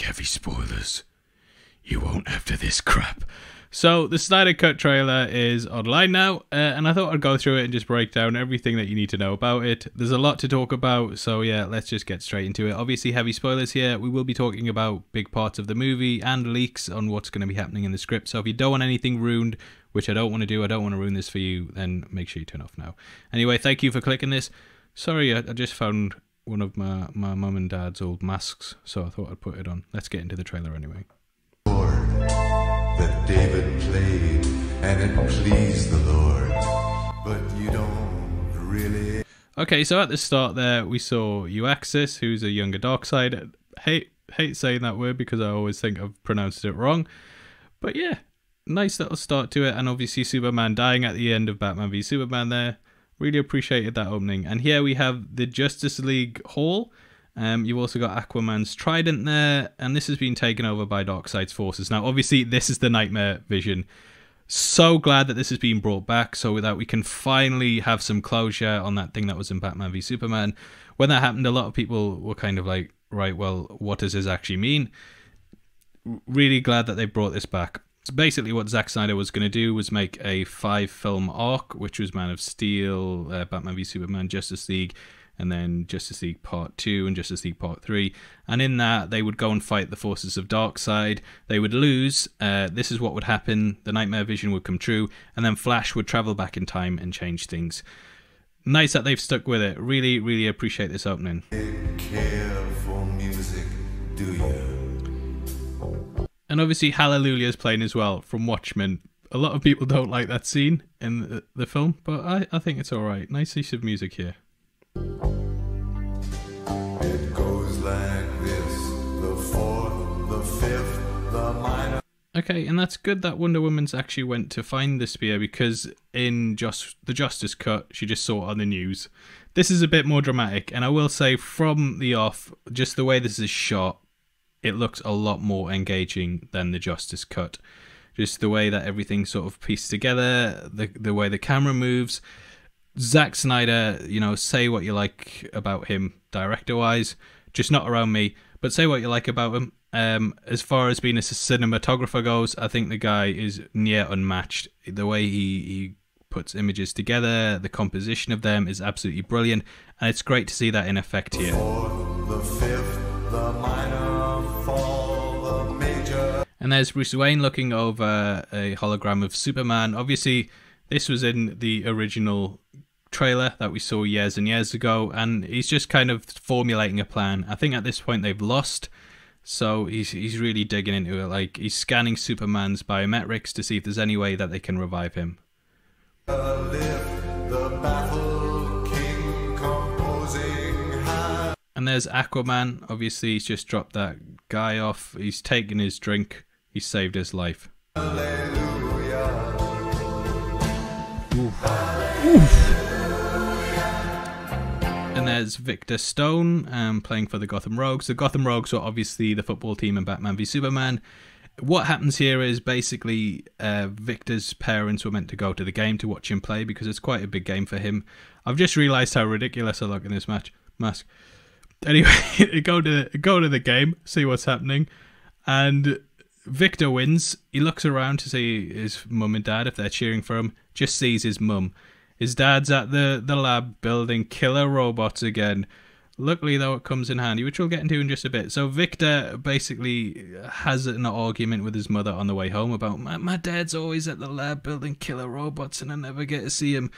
like heavy spoilers. You won't after this crap. So the Snyder Cut trailer is online now, and I thought I'd go through it and just break down everything that you need to know about it. There's a lot to talk about, so yeah, let's just get straight into it. Obviously, heavy spoilers here. We will be talking about big parts of the movie and leaks on what's going to be happening in the script, so if you don't want anything ruined, which I don't want to do, I don't want to ruin this for you, then make sure you turn off now. Anyway, thank you for clicking this. Sorry, I just found one of my mum and dad's old masks, so I thought I'd put it on. Let's get into the trailer anyway. That David played, and it pleased the Lord, but you don't really... Okay, so at the start there, we saw Exis, who's a younger Darkseid. Hate saying that word because I always think I've pronounced it wrong. But yeah, nice little start to it, and obviously Superman dying at the end of Batman v Superman there. Really appreciated that opening. And here we have the Justice League Hall. You've also got Aquaman's trident there, and this has been taken over by Darkseid's forces. Now, obviously, this is the Nightmare Vision. So glad that this has been brought back, so that we can finally have some closure on that thing that was in Batman v Superman. When that happened, a lot of people were kind of like, right, well, what does this actually mean? Really glad that they brought this back. So basically, what Zack Snyder was going to do was make a 5-film arc, which was Man of Steel, Batman v Superman, Justice League, and then Justice League Part 2 and Justice League Part 3. And in that, they would go and fight the forces of Darkseid. They would lose. This is what would happen. The Nightmare Vision would come true. And then Flash would travel back in time and change things. Nice that they've stuck with it. Really, really appreciate this opening. Care for music, do you? And obviously, Hallelujah is playing as well from Watchmen. A lot of people don't like that scene in the film, but I think it's all right. Nice use of music here. It goes like this, the fourth, the fifth, the minor. Okay, and that's good that Wonder Woman's actually went to find the spear, because in the Justice Cut, she just saw it on the news. This is a bit more dramatic, and I will say from the off, just the way this is shot, it looks a lot more engaging than the Justice Cut. Just the way that everything's sort of pieced together, the way the camera moves. Zack Snyder, you know, say what you like about him director-wise, just not around me, but say what you like about him. As far as being a cinematographer goes, I think the guy is near unmatched. The way he puts images together, the composition of them is absolutely brilliant, and it's great to see that in effect here. And there's Bruce Wayne looking over a hologram of Superman. Obviously, this was in the original trailer that we saw years and years ago, and he's just kind of formulating a plan. I think at this point they've lost, so he's really digging into it. Like, he's scanning Superman's biometrics to see if there's any way that they can revive him. And there's Aquaman. Obviously, he's just dropped that guy off. He's taken his drink. He's saved his life. Oof. And there's Victor Stone playing for the Gotham Rogues. The Gotham Rogues are obviously the football team in Batman v Superman. What happens here is basically Victor's parents were meant to go to the game to watch him play, because it's quite a big game for him. I've just realised how ridiculous I look in this mask. Anyway, go to the game, see what's happening, and Victor wins. He looks around to see his mum and dad if they're cheering for him. Just sees his mum. His dad's at the lab building killer robots again. Luckily, though, it comes in handy, which we'll get into in just a bit. So Victor basically has an argument with his mother on the way home about, my dad's always at the lab building killer robots and I never get to see him.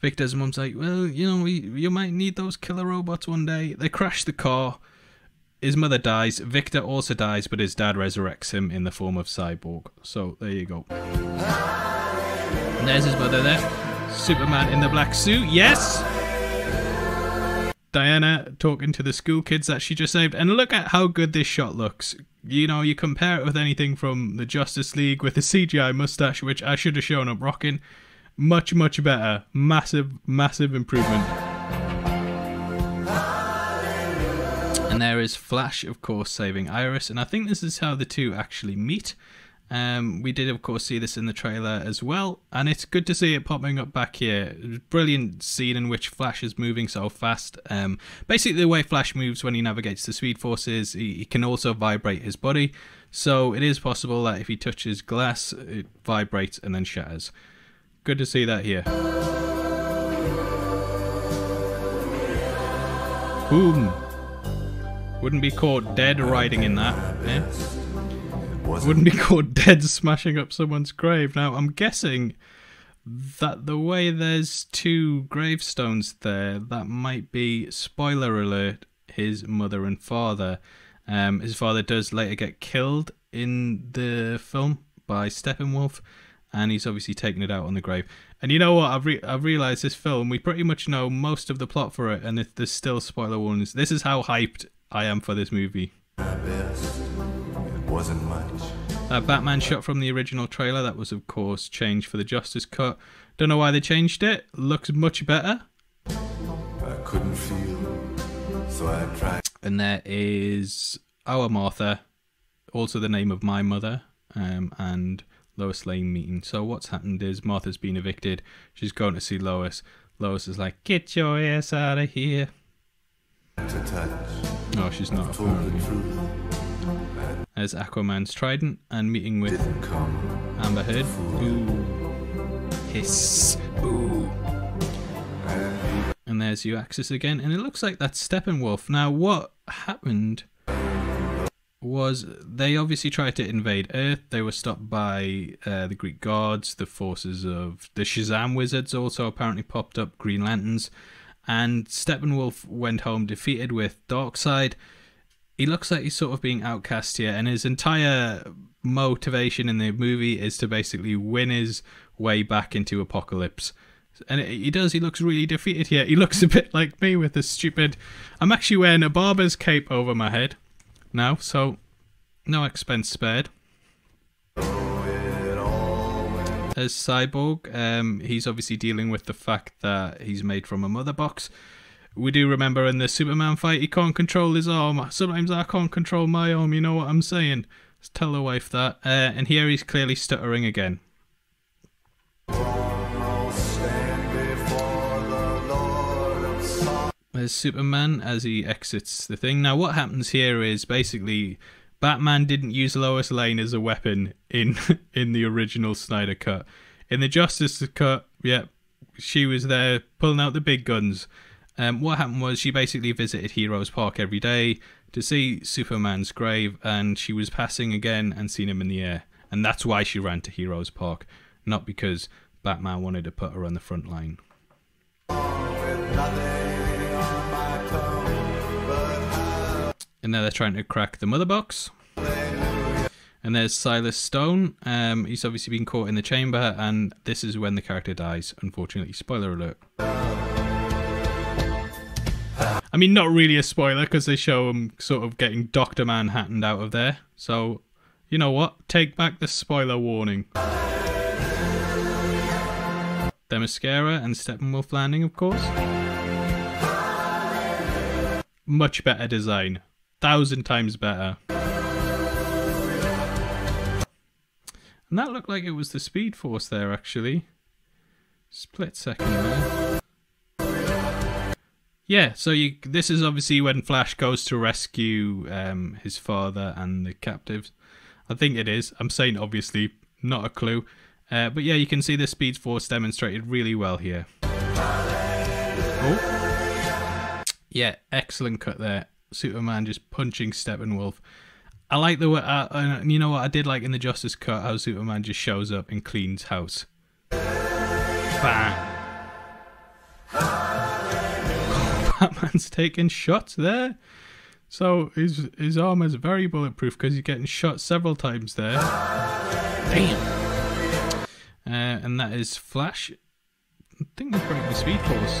Victor's mum's like, well, you know, you might need those killer robots one day. They crash the car. His mother dies. Victor also dies, but his dad resurrects him in the form of Cyborg. So there you go. And there's his mother there. Superman in the black suit, yes! Diana talking to the school kids that she just saved, and look at how good this shot looks. You know, you compare it with anything from the Justice League with the CGI mustache, which I should have shown up rocking. Much, much better. Massive, massive improvement. And there is Flash, of course, saving Iris, and I think this is how the two actually meet. We did, of course, see this in the trailer as well, and it's good to see it popping up back here. Brilliant scene in which Flash is moving so fast. Basically, the way Flash moves when he navigates the Speed Forces, he can also vibrate his body, so it is possible that if he touches glass, it vibrates and then shatters. Good to see that here. Boom! Wouldn't be caught dead riding in that, eh? Wouldn't be caught dead smashing up someone's grave. Now, I'm guessing that the way there's two gravestones there, that might be, spoiler alert, his mother and father. His father does later get killed in the film by Steppenwolf, and he's obviously taken it out on the grave. And you know what? I've realised this film, we pretty much know most of the plot for it, and there's still spoiler warnings. This is how hyped I am for this movie. Wasn't much. That Batman shot from the original trailer, that was of course changed for the Justice Cut. Don't know why they changed it. Looks much better. I couldn't feel, so I tried. And there is our Martha, also the name of my mother, and Lois Lane meeting. So what's happened is Martha's been evicted. She's going to see Lois. Lois is like, "Get your ass out of here." To touch. No, she's not. There's Aquaman's trident and meeting with Amber Heard. Ooh. Hiss. Ooh. And there's Axis again, and it looks like that's Steppenwolf. Now, what happened was they obviously tried to invade Earth. They were stopped by the Greek gods, the forces of the Shazam wizards also apparently popped up, Green Lanterns, and Steppenwolf went home defeated with Darkseid. He looks like he's sort of being outcast here, and his entire motivation in the movie is to basically win his way back into Apocalypse. And he does, he looks really defeated here. He looks a bit like me with this stupid... I'm actually wearing a barber's cape over my head now, so no expense spared. As Cyborg, he's obviously dealing with the fact that he's made from a mother box. We do remember in the Superman fight, he can't control his arm. Sometimes I can't control my arm, you know what I'm saying? Let's tell the wife that. And here he's clearly stuttering again. There's Superman as he exits the thing. Now what happens here is basically Batman didn't use Lois Lane as a weapon in the original Snyder Cut. In the Justice Cut, yeah, she was there pulling out the big guns. What happened was she basically visited Heroes Park every day to see Superman's grave, and she was passing again and seen him in the air. And that's why she ran to Heroes Park, not because Batman wanted to put her on the front line. And now they're trying to crack the mother box. And there's Silas Stone. He's obviously been caught in the chamber, and this is when the character dies, unfortunately. Spoiler alert. I mean, not really a spoiler because they show him sort of getting Dr. Manhattaned out of there. So, you know what? Take back the spoiler warning. Themyscira and Steppenwolf landing, of course. Much better design. 1000 times better. And that looked like it was the Speed Force there, actually. Split second there. Yeah, so this is obviously when Flash goes to rescue his father and the captives. I think it is. I'm saying obviously, not a clue. But yeah, you can see the Speed Force demonstrated really well here. Oh. Yeah, excellent cut there. Superman just punching Steppenwolf. I like the way, you know what I did like in the Justice Cut, how Superman just shows up and cleans house. Bang. Batman's taking shots there, so his arm is very bulletproof because he's getting shot several times there. Damn. And that is Flash. I think he's breaking the Speed Force.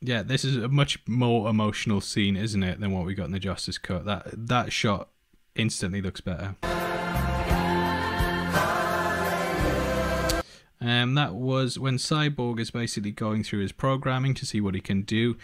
Yeah, this is a much more emotional scene, isn't it, than what we got in the Justice Cut. That shot instantly looks better. That was when Cyborg is basically going through his programming to see what he can do.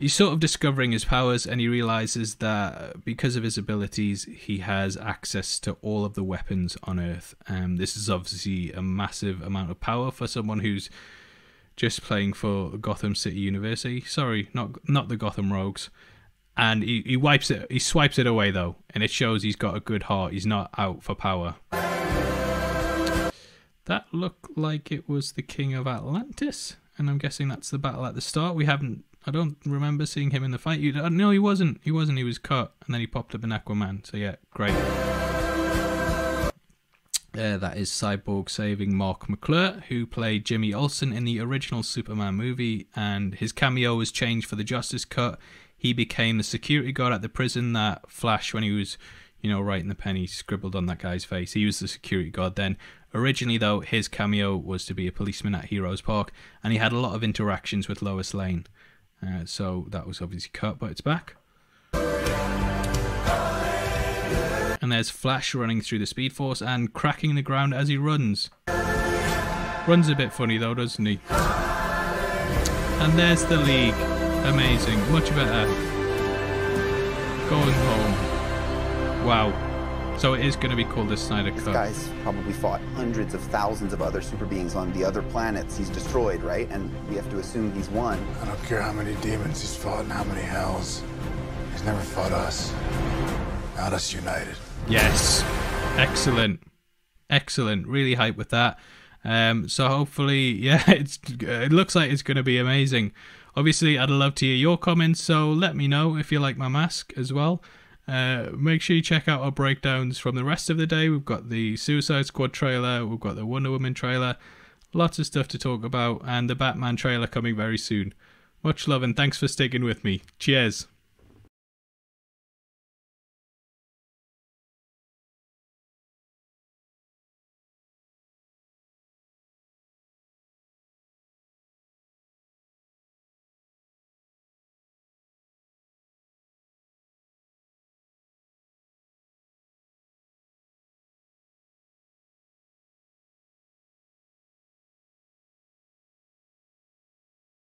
He's sort of discovering his powers, and he realizes that because of his abilities, he has access to all of the weapons on Earth. This is obviously a massive amount of power for someone who's just playing for Gotham City University. Sorry, not the Gotham Rogues. And he wipes it. He swipes it away though, and it shows he's got a good heart. He's not out for power. That looked like it was the King of Atlantis, and I'm guessing that's the battle at the start. We haven't. I don't remember seeing him in the fight. No, he wasn't. He wasn't. He was cut, and then he popped up in Aquaman. So yeah, great. That is Cyborg saving Mark McClure, who played Jimmy Olsen in the original Superman movie, and his cameo was changed for the Justice Cut. He became the security guard at the prison that Flash, when he was, you know, writing the pen, he scribbled on that guy's face. He was the security guard then. Originally, though, his cameo was to be a policeman at Heroes Park, and he had a lot of interactions with Lois Lane. So that was obviously cut, but it's back. And there's Flash running through the Speed Force and cracking the ground as he runs. Runs a bit funny though, doesn't he? And there's the League. Amazing. Much better. Going home. Wow. So it is going to be called the Snyder Cut. These guys probably fought hundreds of thousands of other super beings on the other planets he's destroyed, right? And we have to assume he's won. I don't care how many demons he's fought and how many hells. He's never fought us. Not us united. Yes. Excellent. Excellent. Really hype with that. So hopefully, yeah, it looks like it's going to be amazing. Obviously, I'd love to hear your comments, so let me know if you like my mask as well. Make sure you check out our breakdowns from the rest of the day. We've got the Suicide Squad trailer, we've got the Wonder Woman trailer, lots of stuff to talk about, and the Batman trailer coming very soon. Much love and thanks for sticking with me. Cheers.